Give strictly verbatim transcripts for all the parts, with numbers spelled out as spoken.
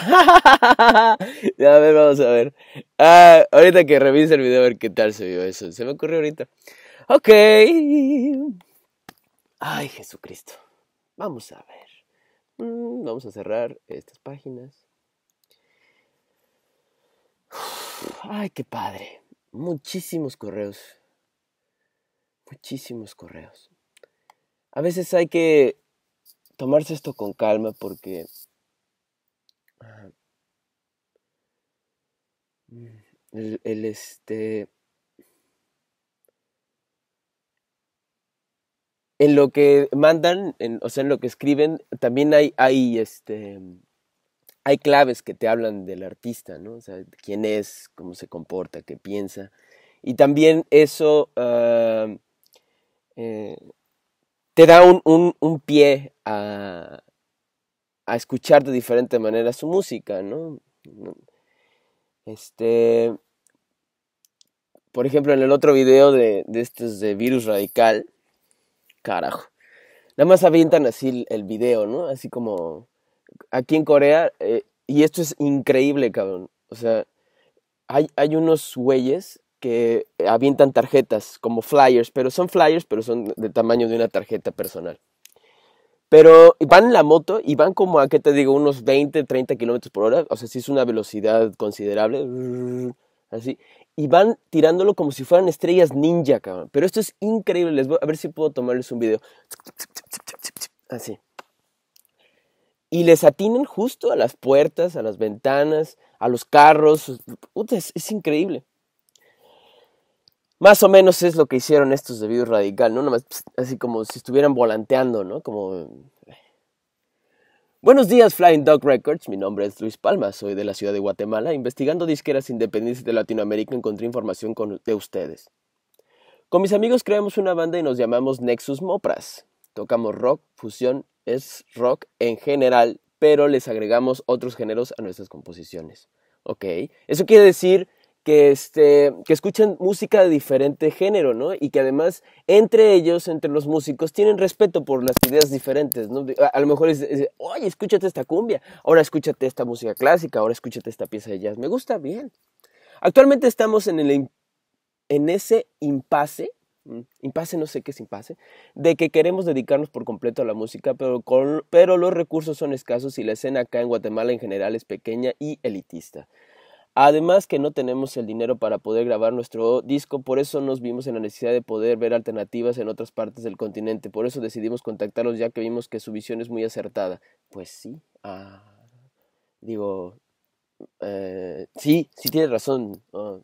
A ver, vamos a ver. Ah, ahorita que revise el video a ver qué tal se vio eso. Se me ocurrió ahorita. Ok. Ay, Jesucristo. Vamos a ver. Mm, vamos a cerrar estas páginas. Uf, ay, qué padre. Muchísimos correos. Muchísimos correos. A veces hay que tomarse esto con calma porque... El, el este en lo que mandan, en, o sea, en lo que escriben, también hay, hay, este, hay claves que te hablan del artista, ¿no? O sea, quién es, cómo se comporta, qué piensa. Y también eso uh, eh, te da un, un, un pie a... a escuchar de diferente manera su música, ¿no? Este, por ejemplo, en el otro video de, de estos de Virus Radical, carajo, nada más avientan así el video, ¿no? Así como aquí en Corea, eh, y esto es increíble, cabrón. O sea, hay, hay unos güeyes que avientan tarjetas como flyers, pero son flyers, pero son de tamaño de una tarjeta personal. Pero van en la moto y van como a, ¿qué te digo? Unos veinte, treinta kilómetros por hora. O sea, sí es una velocidad considerable. Así. Y van tirándolo como si fueran estrellas ninja, cabrón. Pero esto es increíble. Les voy a ver si puedo tomarles un video. Así. Y les atinan justo a las puertas, a las ventanas, a los carros. Puta, es, es increíble. Más o menos es lo que hicieron estos de Virus Radical, ¿no? Nomás así como si estuvieran volanteando, ¿no? Como... Buenos días, Flying Dog Records. Mi nombre es Luis Palma, soy de la ciudad de Guatemala. Investigando disqueras independientes de Latinoamérica encontré información con, de ustedes. Con mis amigos creamos una banda y nos llamamos Nexus Mopras. Tocamos rock, fusión, es rock en general, pero les agregamos otros géneros a nuestras composiciones. Ok, eso quiere decir... Que, este, que escuchan música de diferente género, ¿no? Y que además, entre ellos, entre los músicos, tienen respeto por las ideas diferentes, ¿no? A, a lo mejor es, es, oye, escúchate esta cumbia, ahora escúchate esta música clásica, ahora escúchate esta pieza de jazz. Me gusta, bien. Actualmente estamos en, el, en ese impasse, impasse no sé qué es impasse, de que queremos dedicarnos por completo a la música, pero, con, pero los recursos son escasos y la escena acá en Guatemala en general es pequeña y elitista. Además que no tenemos el dinero para poder grabar nuestro disco, por eso nos vimos en la necesidad de poder ver alternativas en otras partes del continente. Por eso decidimos contactarlos ya que vimos que su visión es muy acertada. Pues sí, ah, digo, eh, sí, sí tienes razón. Oh.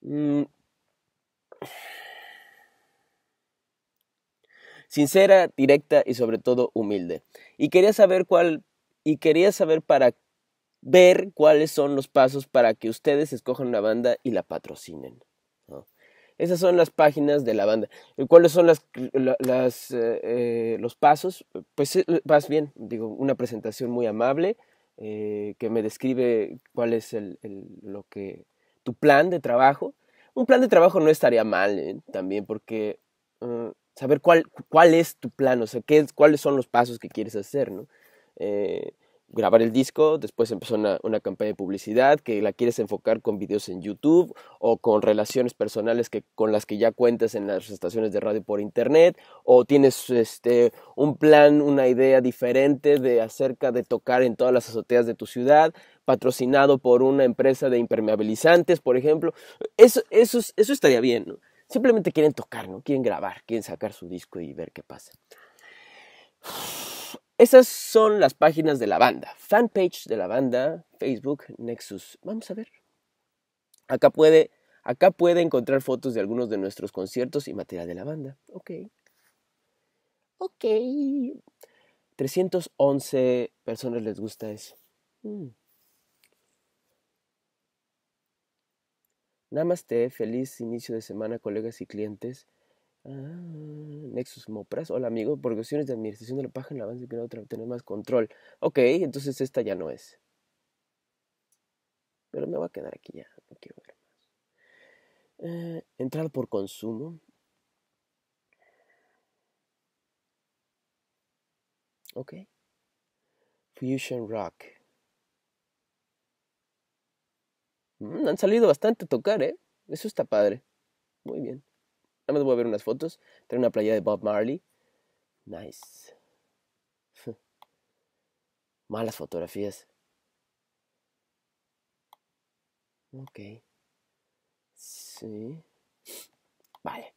Mm. Sincera, directa y sobre todo humilde. Y quería saber cuál, y quería saber para qué. Ver cuáles son los pasos para que ustedes escojan una banda y la patrocinen, ¿no? Esas son las páginas de la banda. ¿Cuáles son las, las, eh, los pasos? Pues más bien, digo, una presentación muy amable eh, que me describe cuál es el, el, lo que, tu plan de trabajo. Un plan de trabajo no estaría mal eh, también porque uh, saber cuál, cuál es tu plan, o sea, qué, cuáles son los pasos que quieres hacer, ¿no? Eh, grabar el disco, después empezó una, una campaña de publicidad que la quieres enfocar con videos en YouTube o con relaciones personales que, con las que ya cuentas en las estaciones de radio por internet, o tienes este, un plan, una idea diferente de acerca de tocar en todas las azoteas de tu ciudad, patrocinado por una empresa de impermeabilizantes, por ejemplo. Eso, eso, eso estaría bien, ¿no? Simplemente quieren tocar, ¿no? Quieren grabar, quieren sacar su disco y ver qué pasa. Esas son las páginas de la banda. Fanpage de la banda, Facebook, Nexus. Vamos a ver. Acá puede, acá puede encontrar fotos de algunos de nuestros conciertos y material de la banda. Ok. Ok. trescientas once personas les gusta eso. Mm. Namaste, feliz inicio de semana, colegas y clientes. Ah, Nexus Mopras, hola amigo, por cuestiones de administración de la página, avance que no tener más control. Ok, entonces esta ya no es. Pero me voy a quedar aquí ya, no quiero ver más. Eh, entrar por consumo. Ok. fusion rock. Mm, han salido bastante a tocar, ¿eh? Eso está padre. Muy bien. Nada más voy a ver unas fotos. Trae una playera de Bob Marley. Nice. Malas fotografías. Ok. Sí. Vale.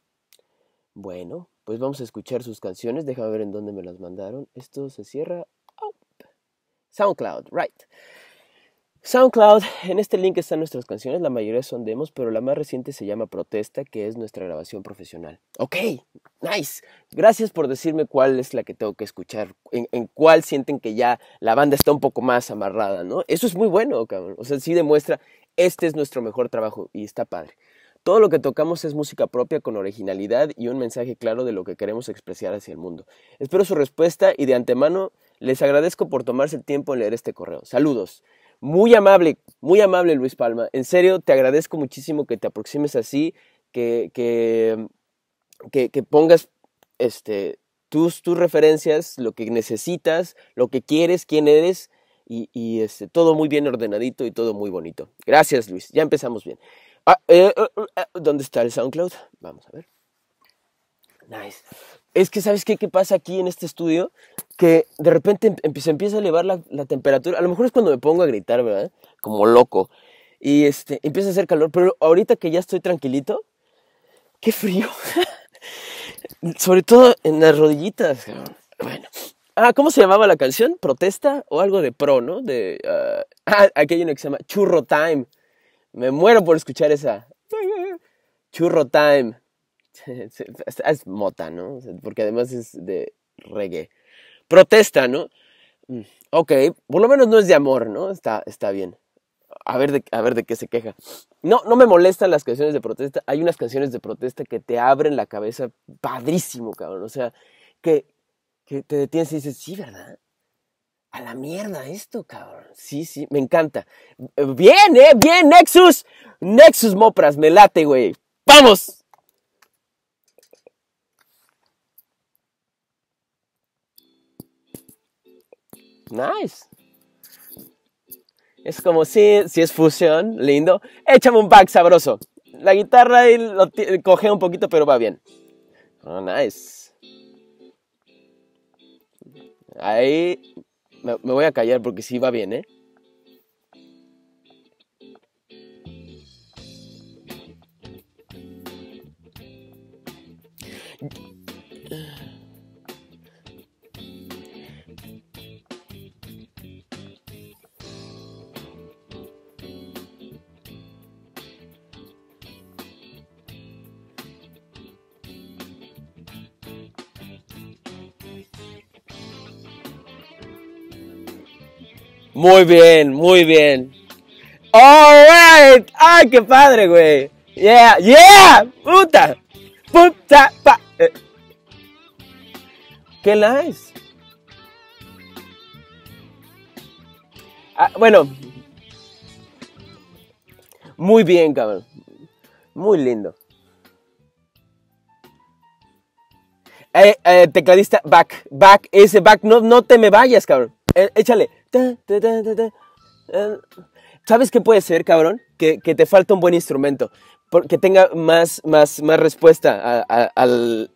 Bueno, pues vamos a escuchar sus canciones. Déjame ver en dónde me las mandaron. Esto se cierra. Oh. SoundCloud, right. SoundCloud, en este link están nuestras canciones. La mayoría son demos, pero la más reciente se llama Protesta, que es nuestra grabación profesional. Ok, nice. Gracias por decirme cuál es la que tengo que escuchar. En, en cuál sienten que ya la banda está un poco más amarrada, ¿no? Eso es muy bueno, cabrón. O sea, sí demuestra, este es nuestro mejor trabajo y está padre. Todo lo que tocamos es música propia con originalidad y un mensaje claro de lo que queremos expresar hacia el mundo. Espero su respuesta y de antemano les agradezco por tomarse el tiempo en leer este correo. Saludos. Muy amable, muy amable Luis Palma. En serio, te agradezco muchísimo que te aproximes así, que, que, que, que pongas este, tus, tus referencias, lo que necesitas, lo que quieres, quién eres y, y este, todo muy bien ordenadito y todo muy bonito. Gracias Luis, ya empezamos bien. Ah, eh, eh, eh, ¿dónde está el SoundCloud? Vamos a ver. Nice. Es que, ¿sabes qué? ¿Qué pasa aquí en este estudio? Que de repente se empieza a elevar la, la temperatura. A lo mejor es cuando me pongo a gritar, ¿verdad? Como loco. Y este, empieza a hacer calor. Pero ahorita que ya estoy tranquilito, ¡qué frío! Sobre todo en las rodillitas. Bueno. Ah, ¿cómo se llamaba la canción? ¿Protesta? O algo de pro, ¿no? De, uh... Ah, aquí hay uno que se llama Churro Time. Me muero por escuchar esa. Churro Time. Es mota, ¿no? Porque además es de reggae. Protesta, ¿no? Ok, por lo menos no es de amor, ¿no? Está, está bien. A ver, de, a ver de qué se queja. No, no me molestan las canciones de protesta. Hay unas canciones de protesta que te abren la cabeza padrísimo, cabrón. O sea, que, que te detienes y dices, sí, ¿verdad? A la mierda esto, cabrón. Sí, sí, me encanta. Bien, eh, bien, Nexus. Nexus Mopras, me late, güey. ¡Vamos! Nice. Es como si, si es fusión, lindo. Échame un pack sabroso. La guitarra y lo cojea un poquito, pero va bien. Oh, nice. Ahí... Me, me voy a callar porque sí va bien, ¿eh? Muy bien, muy bien. Alright. Ay, qué padre, güey. Yeah, yeah. Puta. Puta. Pa. Eh. Qué nice. Ah, bueno. Muy bien, cabrón. Muy lindo. Eh, eh, tecladista, back, back. Ese back, no, no te me vayas, cabrón. Eh, échale. ¿Sabes qué puede ser, cabrón? Que, que te falta un buen instrumento. Que tenga más, más, más respuesta a, a, al...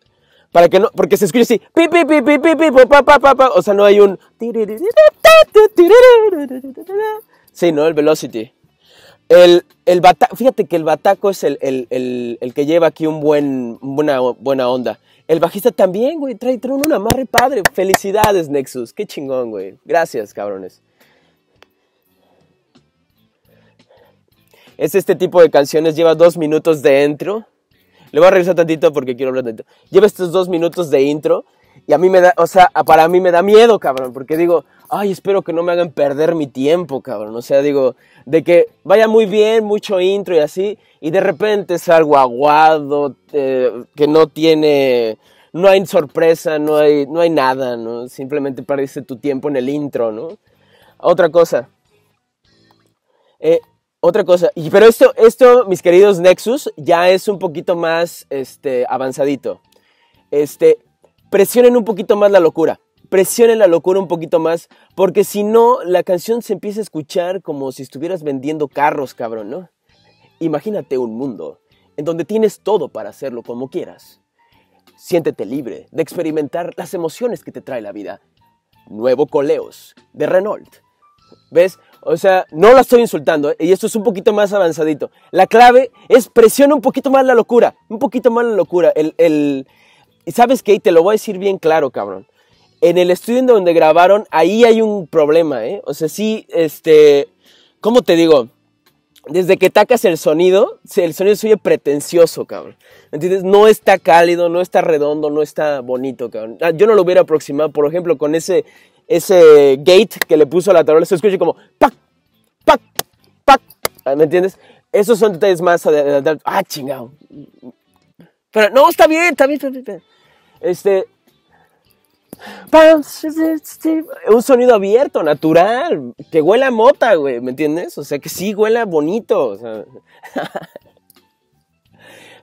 Para que no... Porque se escucha así. O sea, no hay un... Sí, ¿no? El velocity. El, el bata... Fíjate que el bataco es el, el, el, el que lleva aquí un buen, una buena onda. El bajista también, güey, trae, trae un amarre padre. Felicidades, Nexus. Qué chingón, güey. Gracias, cabrones. Es este tipo de canciones. Lleva dos minutos de intro. Le voy a regresar tantito porque quiero hablar tantito. Lleva estos dos minutos de intro. Y a mí me da, o sea, para mí me da miedo, cabrón. Porque digo, ay, espero que no me hagan perder mi tiempo, cabrón. O sea, digo, de que vaya muy bien, mucho intro y así. Y de repente es algo aguado, eh, que no tiene, no hay sorpresa, no hay, no hay nada, ¿no? Simplemente parece tu tiempo en el intro, ¿no? Otra cosa. Eh, otra cosa. Y, pero esto, esto, mis queridos Nexus, ya es un poquito más este, avanzadito. Este, presionen un poquito más la locura. presione la locura un poquito más, porque si no, la canción se empieza a escuchar como si estuvieras vendiendo carros, cabrón, ¿no? Imagínate un mundo en donde tienes todo para hacerlo como quieras. Siéntete libre de experimentar las emociones que te trae la vida. Nuevo Coleos, de Renault. ¿Ves? O sea, no la estoy insultando, ¿eh? Y esto es un poquito más avanzadito. La clave es presiona un poquito más la locura, un poquito más la locura. El, el... ¿Sabes qué? Te lo voy a decir bien claro, cabrón. En el estudio en donde grabaron, ahí hay un problema, ¿eh? O sea, sí, este... ¿Cómo te digo? Desde que tacas el sonido, el sonido se oye pretencioso, cabrón. ¿Entiendes? No está cálido, no está redondo, no está bonito, cabrón. Yo no lo hubiera aproximado, por ejemplo, con ese... ese gate que le puso a la tarola, se escucha como pac, pac, pac, ¿me entiendes? Esos son detalles más adelantados. Ah, chingado. Pero no, está bien, está bien, está bien. Este, un sonido abierto, natural, que huela a mota, güey, ¿me entiendes? O sea, que sí huela bonito, o sea,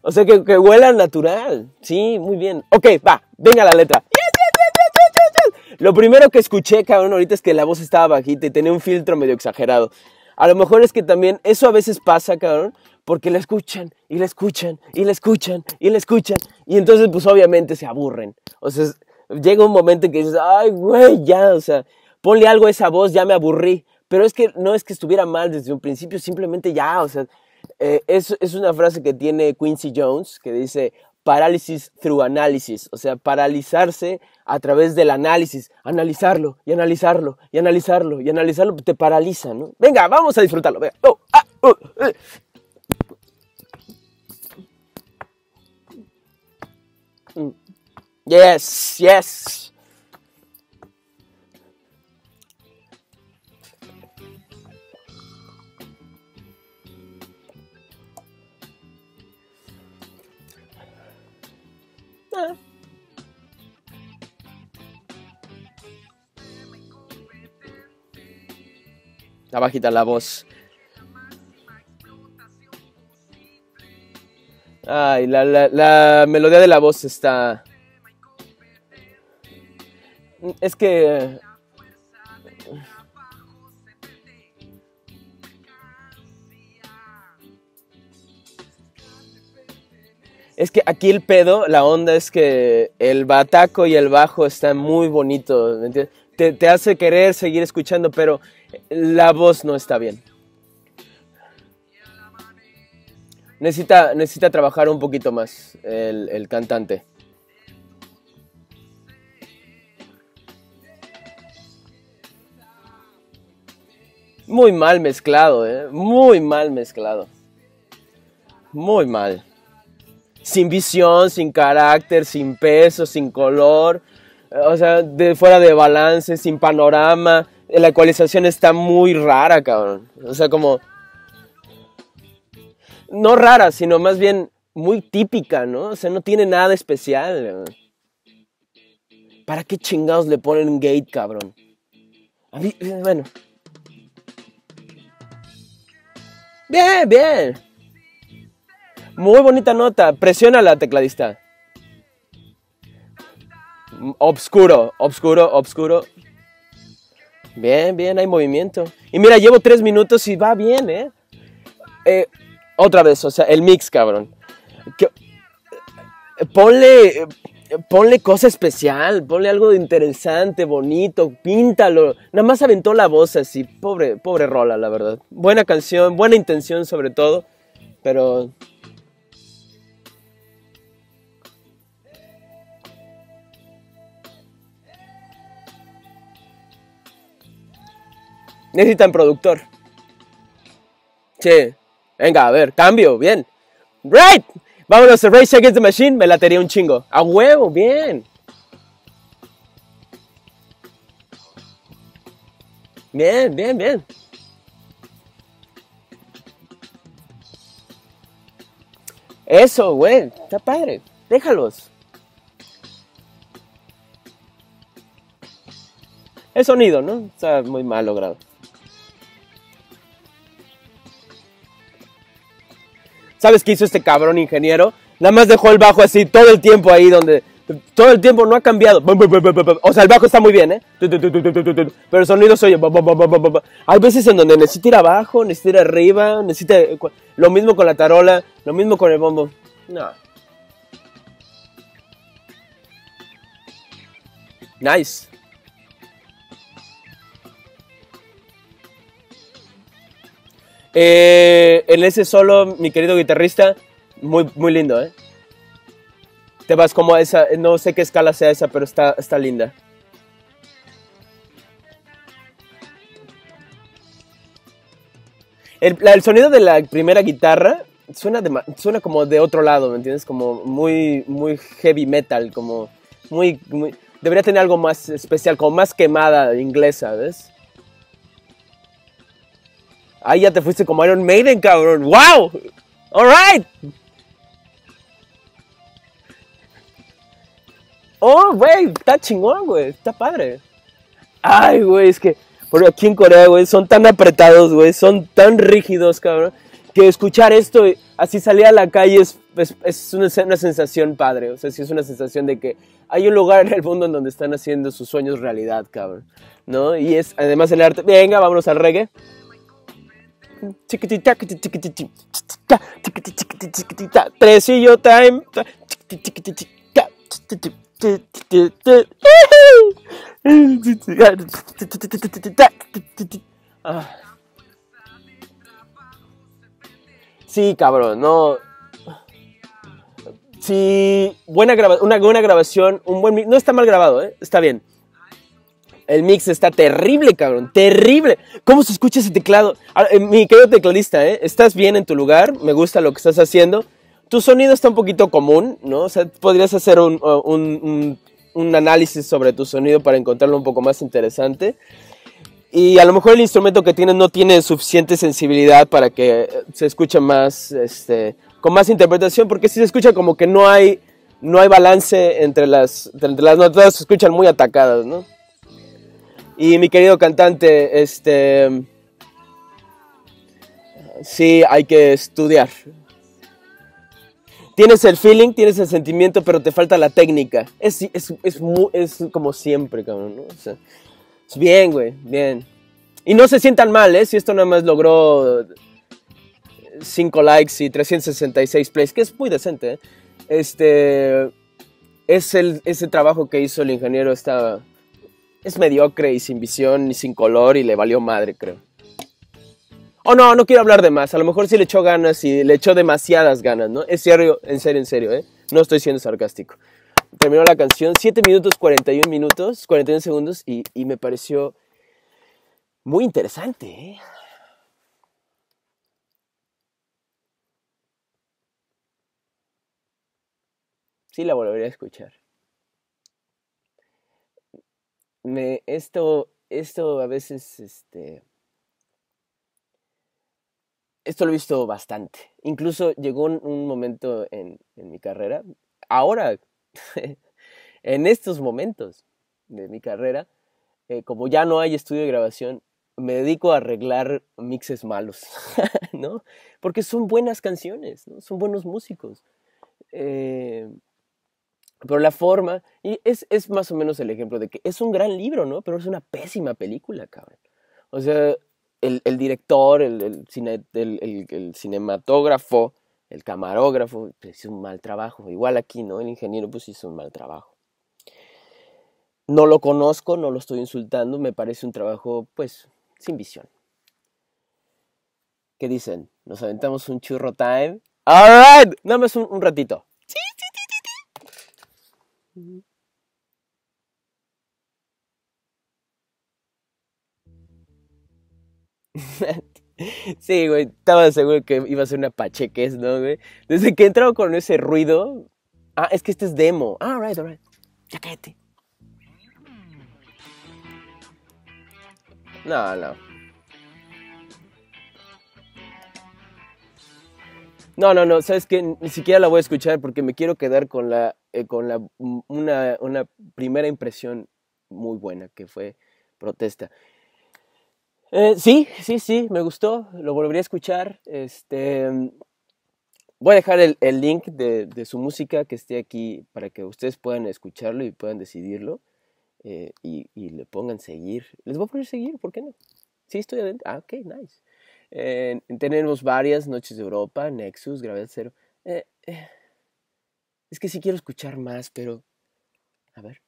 o sea que, que huela natural, sí, muy bien. Ok, va, venga la letra. Lo primero que escuché, cabrón, ahorita es que la voz estaba bajita y tenía un filtro medio exagerado. A lo mejor es que también eso a veces pasa, cabrón, porque la escuchan y la escuchan y la escuchan y la escuchan. Y entonces, pues, obviamente se aburren. O sea, llega un momento en que dices, ay, güey, ya, o sea, ponle algo a esa voz, ya me aburrí. Pero es que no es que estuviera mal desde un principio, simplemente ya, o sea, eh, es, es una frase que tiene Quincy Jones que dice... Parálisis through análisis, o sea, paralizarse a través del análisis, analizarlo y analizarlo y analizarlo y analizarlo, te paraliza, ¿no? Venga, vamos a disfrutarlo. Venga. Oh, ah, oh, eh. Yes, yes. Está bajita la voz. Ay, la, la, la melodía de la voz está... Es que... Es que aquí el pedo, la onda es que el bataco y el bajo están muy bonitos, ¿me entiendes? Te, te hace querer seguir escuchando, pero la voz no está bien. Necesita, necesita trabajar un poquito más el, el cantante. Muy mal mezclado, ¿eh? Muy mal mezclado. Muy mal. Sin visión, sin carácter, sin peso, sin color, o sea, de fuera de balance, sin panorama. La ecualización está muy rara, cabrón. O sea, como... No rara, sino más bien muy típica, ¿no? O sea, no tiene nada especial, cabrón. ¿Para qué chingados le ponen gate, cabrón? A mí, bueno. Bien, bien. Muy bonita nota, presiona la tecladista. Obscuro, obscuro, obscuro. Bien, bien, hay movimiento. Y mira, llevo tres minutos y va bien, ¿eh? eh otra vez, o sea, el mix, cabrón. Que, ponle, ponle cosa especial, ponle algo interesante, bonito, píntalo. Nada más aventó la voz así, pobre, pobre rola, la verdad. Buena canción, buena intención sobre todo, pero... Necesitan productor. Sí. Venga, a ver, cambio, bien. Right. Vámonos a Rage Against the Machine. Me latería un chingo. A huevo, bien. Bien, bien, bien. Eso, güey. Está padre. Déjalos. El sonido, ¿no? Está muy mal logrado. ¿Sabes qué hizo este cabrón ingeniero? Nada más dejó el bajo así todo el tiempo ahí donde, todo el tiempo no ha cambiado. O sea, el bajo está muy bien, ¿eh? Pero el sonido se oye. Hay veces en donde necesito ir abajo, necesito ir arriba, necesito... Lo mismo con la tarola, lo mismo con el bombo. No. Nice. Eh, en ese solo, mi querido guitarrista, muy, muy lindo, ¿eh? Te vas como a esa, no sé qué escala sea esa, pero está, está linda. El, la, el sonido de la primera guitarra suena, de, suena como de otro lado, ¿me entiendes? Como muy, muy heavy metal, como muy, muy... Debería tener algo más especial, como más quemada inglesa, ¿ves? Ahí ya te fuiste como Iron Maiden, cabrón. ¡Wow! ¡Alright! ¡Oh, güey! Está chingón, güey. Está padre. Ay, güey, es que por aquí en Corea, güey, son tan apretados, güey. Son tan rígidos, cabrón. Que escuchar esto, así salir a la calle es, es, es una, una sensación padre. O sea, sí es una sensación de que hay un lugar en el mundo en donde están haciendo sus sueños realidad, cabrón, ¿no? Y es, además, el arte... Venga, vámonos al reggae. Tresillo time. Ah. Sí, cabrón, no. Sí, buena grabación, una buena grabación, un buen mix. No está mal grabado, ¿eh? Está bien. El mix está terrible, cabrón, terrible. ¿Cómo se escucha ese teclado? Mi querido tecladista, ¿eh? Estás bien en tu lugar, me gusta lo que estás haciendo. Tu sonido está un poquito común, ¿no? O sea, podrías hacer un, un, un, un análisis sobre tu sonido para encontrarlo un poco más interesante. Y a lo mejor el instrumento que tienes no tiene suficiente sensibilidad para que se escuche más, este, con más interpretación, porque si se escucha como que no hay, no hay balance entre las, entre las notas, se escuchan muy atacadas, ¿no? Y mi querido cantante, este, sí, hay que estudiar. Tienes el feeling, tienes el sentimiento, pero te falta la técnica. Es, es, es, muy, es como siempre, cabrón, ¿no? O sea, es bien, güey, bien. Y no se sientan mal, ¿eh? Si esto nada más logró cinco likes y trescientos sesenta y seis plays, que es muy decente, ¿eh? Este, es el, ese trabajo que hizo el ingeniero estaba... Es mediocre y sin visión y sin color y le valió madre, creo. Oh, no, no quiero hablar de más. A lo mejor sí le echó ganas y le echó demasiadas ganas, ¿no? Es serio, en serio, en serio, ¿eh? No estoy siendo sarcástico. Terminó la canción, siete minutos, cuarenta y un minutos, cuarenta y un segundos y, y me pareció muy interesante, ¿eh? Sí la volvería a escuchar. Me, esto, esto a veces, este, esto lo he visto bastante. Incluso llegó un, un momento en, en mi carrera, ahora, en estos momentos de mi carrera, eh, como ya no hay estudio de grabación, me dedico a arreglar mixes malos, ¿no? Porque son buenas canciones, ¿no? Son buenos músicos. Eh... Pero la forma, y es, es más o menos el ejemplo de que es un gran libro, ¿no? Pero es una pésima película, cabrón. O sea, el, el director, el, el, cine, el, el, el cinematógrafo, el camarógrafo, pues hizo un mal trabajo. Igual aquí, ¿no? El ingeniero, pues hizo un mal trabajo. No lo conozco, no lo estoy insultando, me parece un trabajo, pues, sin visión. ¿Qué dicen? ¿Nos aventamos un churro time? ¡All right! Nada más un, un ratito. Sí, sí. Sí, güey, estaba seguro que iba a ser una pachequez, ¿no, güey? Desde que he entrado con ese ruido. Ah, es que este es demo. Ah, all right, all right. Ya cállate. No, no. No, no, no, sabes que ni siquiera la voy a escuchar porque me quiero quedar con la Eh, con la, una, una primera impresión muy buena que fue Protesta. Eh, sí, sí, sí, me gustó, lo volvería a escuchar. Este, Voy a dejar el, el link de, de su música que esté aquí para que ustedes puedan escucharlo y puedan decidirlo. Eh, y, y le pongan seguir. Les voy a poner seguir, ¿por qué no? Sí, estoy adentro. Ah, ok, nice. Eh, tenemos varias noches de Europa, Nexus, Gravedad Cero. Eh, eh. Es que sí quiero escuchar más, pero... A ver.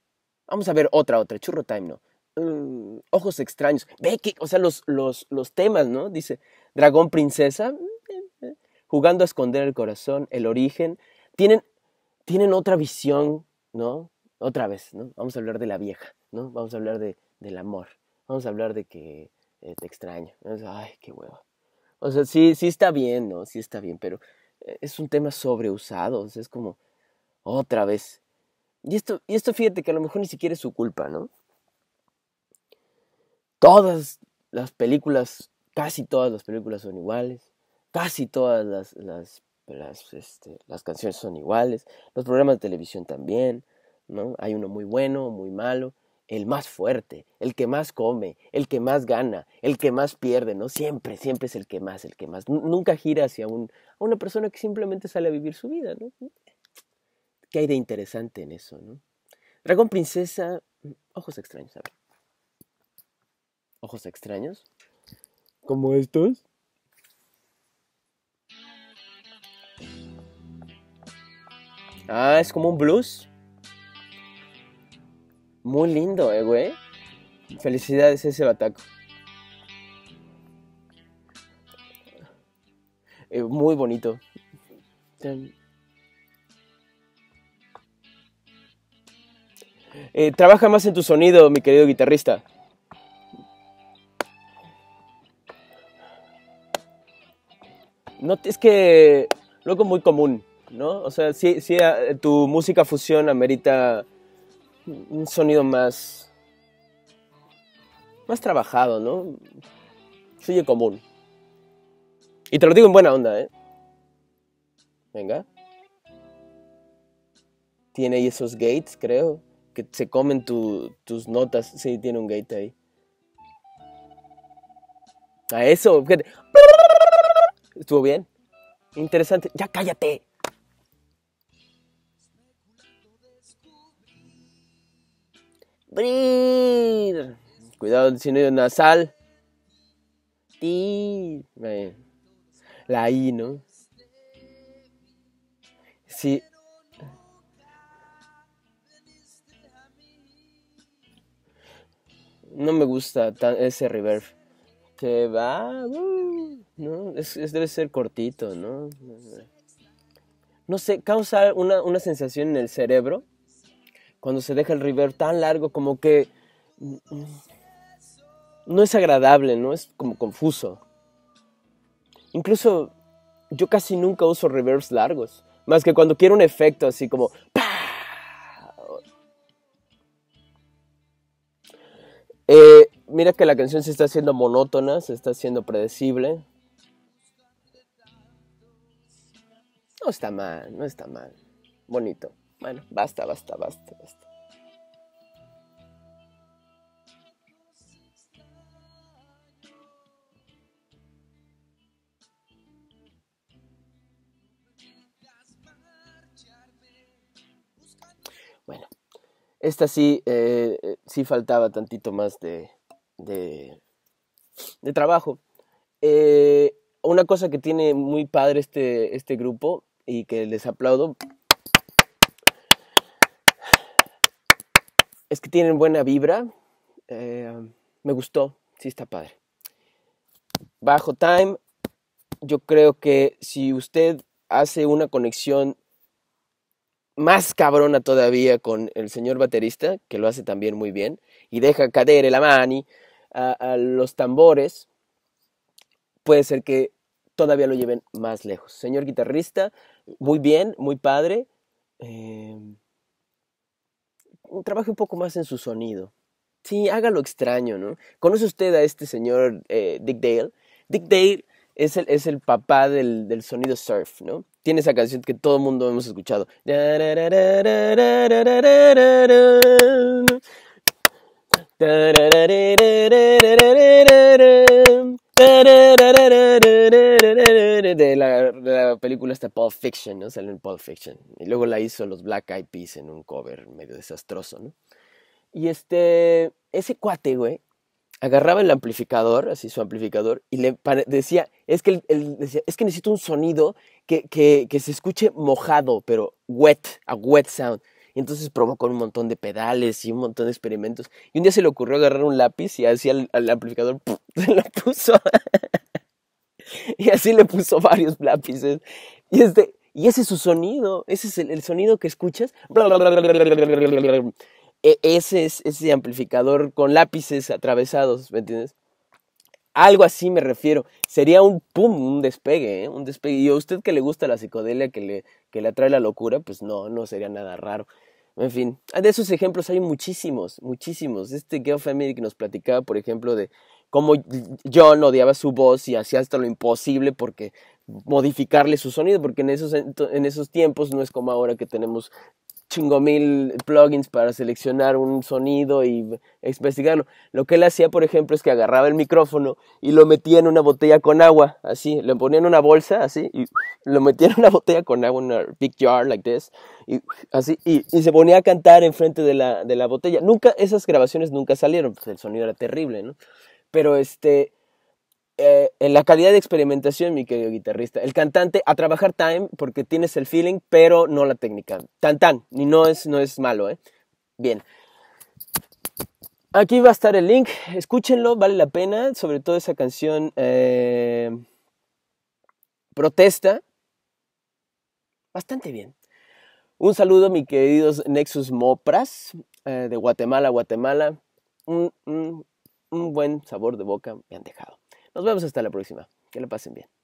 Vamos a ver otra, otra. Churro Time, ¿no? Um, Ojos Extraños. Ve que... O sea, los, los, los temas, ¿no? Dice Dragón Princesa. Jugando a esconder el corazón, el origen. Tienen, tienen otra visión, ¿no? Otra vez, ¿no? Vamos a hablar de la vieja, ¿no? Vamos a hablar de, del amor. Vamos a hablar de que eh, te extraño. Ay, qué huevo. O sea, sí, sí está bien, ¿no? Sí está bien, pero es un tema sobreusado. O sea, es como otra vez. Y esto, y esto fíjate que a lo mejor ni siquiera es su culpa, ¿no? Todas las películas, casi todas las películas son iguales. Casi todas las, las, las, este, las canciones son iguales. Los programas de televisión también, ¿no? Hay uno muy bueno, muy malo. El más fuerte, el que más come, el que más gana, el que más pierde, ¿no? Siempre, siempre es el que más, el que más. Nunca gira hacia un, a una persona que simplemente sale a vivir su vida, ¿no? ¿Qué hay de interesante en eso, no? Dragón Princesa, Ojos Extraños, a ver. Ojos Extraños. ¿Como estos? Ah, es como un blues. Muy lindo, eh, güey. Felicidades ese bataco. Eh, muy bonito. Eh, trabaja más en tu sonido, mi querido guitarrista. No, es que luego muy común, ¿no? O sea, sí, sí, tu música fusión amerita un sonido más, más trabajado, ¿no? Se oye común. Y te lo digo en buena onda, ¿eh? Venga. Tiene ahí esos gates, creo, que se comen tu, tus notas. Sí, tiene un gate ahí. A eso, fíjate. Estuvo bien. Interesante. Ya cállate. Breathe. Cuidado el sonido nasal. Ti. La I, ¿no? Sí. No me gusta tan ese reverb. Se va. Uh, no, es, es, debe ser cortito, ¿no? No sé, causa una, una sensación en el cerebro. Cuando se deja el reverb tan largo, como que no es agradable, ¿no? Es como confuso. Incluso yo casi nunca uso reverbs largos. Más que cuando quiero un efecto así como... Eh, mira que la canción se está haciendo monótona, se está haciendo predecible. No está mal, no está mal. Bonito. Bueno, basta, basta, basta, basta. Bueno, esta sí, eh, sí faltaba tantito más de, de, de trabajo. Eh, una cosa que tiene muy padre este, este grupo y que les aplaudo... Es que tienen buena vibra. Eh, me gustó. Sí está padre. Bajo time. Yo creo que si usted hace una conexión más cabrona todavía con el señor baterista, que lo hace también muy bien, y deja caer la mani a, a los tambores, puede ser que todavía lo lleven más lejos. Señor guitarrista, muy bien, muy padre. Eh... Trabaje un poco más en su sonido. Sí, hágalo extraño, ¿no? ¿Conoce usted a este señor eh, Dick Dale? Dick Dale es el, es el papá del, del sonido surf, ¿no? Tiene esa canción que todo el mundo hemos escuchado. De la, de la película esta Pulp Fiction, ¿no? Salió en Pulp Fiction. Y luego la hizo los Black Eyed Peas en un cover medio desastroso, ¿no? Y este, ese cuate, güey, agarraba el amplificador, así su amplificador, y le decía, es que, él decía, es que necesito un sonido que, que, que se escuche mojado, pero wet, a wet sound. Y entonces provocó un montón de pedales y un montón de experimentos. Y un día se le ocurrió agarrar un lápiz y así al, al amplificador, ¡pum!, se lo puso. Y así le puso varios lápices. Y, este, y ese es su sonido, ese es el, el sonido que escuchas. E ese es ese amplificador con lápices atravesados, ¿me entiendes? Algo así me refiero. Sería un pum, un despegue, ¿eh? Un despegue. Y a usted que le gusta la psicodelia, que le, que le atrae la locura, pues no, no sería nada raro. En fin, de esos ejemplos hay muchísimos, muchísimos. Este Geo Family que nos platicaba, por ejemplo, de cómo John odiaba su voz y hacía hasta lo imposible porque modificarle su sonido, porque en esos, en esos tiempos no es como ahora que tenemos chingo mil plugins para seleccionar un sonido y investigarlo. Lo que él hacía, por ejemplo, es que agarraba el micrófono y lo metía en una botella con agua, así, lo ponía en una bolsa, así, y lo metía en una botella con agua, una big jar like this, y así, y, y se ponía a cantar enfrente de la, de la botella. Nunca, esas grabaciones nunca salieron, pues el sonido era terrible, ¿no? Pero este, eh, en la calidad de experimentación, mi querido guitarrista, el cantante a trabajar time porque tienes el feeling, pero no la técnica. Tan tan, y no es, no es malo, ¿eh? Bien. Aquí va a estar el link, escúchenlo, vale la pena, sobre todo esa canción eh, Protesta. Bastante bien. Un saludo, mis queridos Nexus Mopras, eh, de Guatemala, Guatemala. Mm, mm. Un buen sabor de boca me han dejado. Nos vemos hasta la próxima. Que la pasen bien.